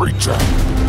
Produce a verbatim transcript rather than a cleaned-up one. creature.